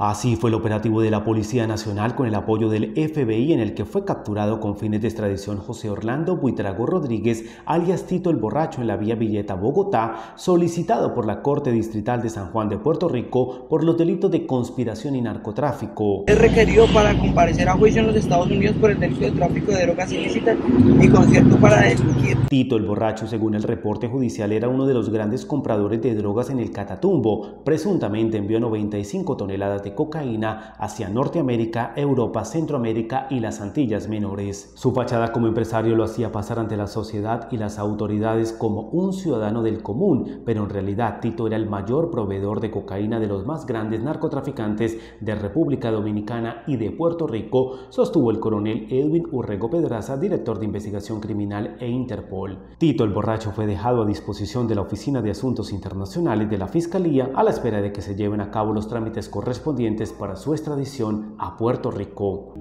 Así fue el operativo de la Policía Nacional con el apoyo del FBI en el que fue capturado con fines de extradición José Orlando Buitrago Rodríguez, alias Tito el Borracho, en la vía Villeta, Bogotá, solicitado por la Corte Distrital de San Juan de Puerto Rico por los delitos de conspiración y narcotráfico. Es requerido para comparecer a juicio en los Estados Unidos por el delito de tráfico de drogas ilícitas y concierto para delinquir. Tito el Borracho, según el reporte judicial, era uno de los grandes compradores de drogas en el Catatumbo. Presuntamente envió 95 toneladas de cocaína hacia Norteamérica, Europa, Centroamérica y las Antillas Menores. Su fachada como empresario lo hacía pasar ante la sociedad y las autoridades como un ciudadano del común, pero en realidad Tito era el mayor proveedor de cocaína de los más grandes narcotraficantes de República Dominicana y de Puerto Rico, sostuvo el coronel Edwin Urrego Pedraza, director de Investigación Criminal e Interpol. Tito el Borracho fue dejado a disposición de la Oficina de Asuntos Internacionales de la Fiscalía a la espera de que se lleven a cabo los trámites correspondientes para su extradición a Puerto Rico.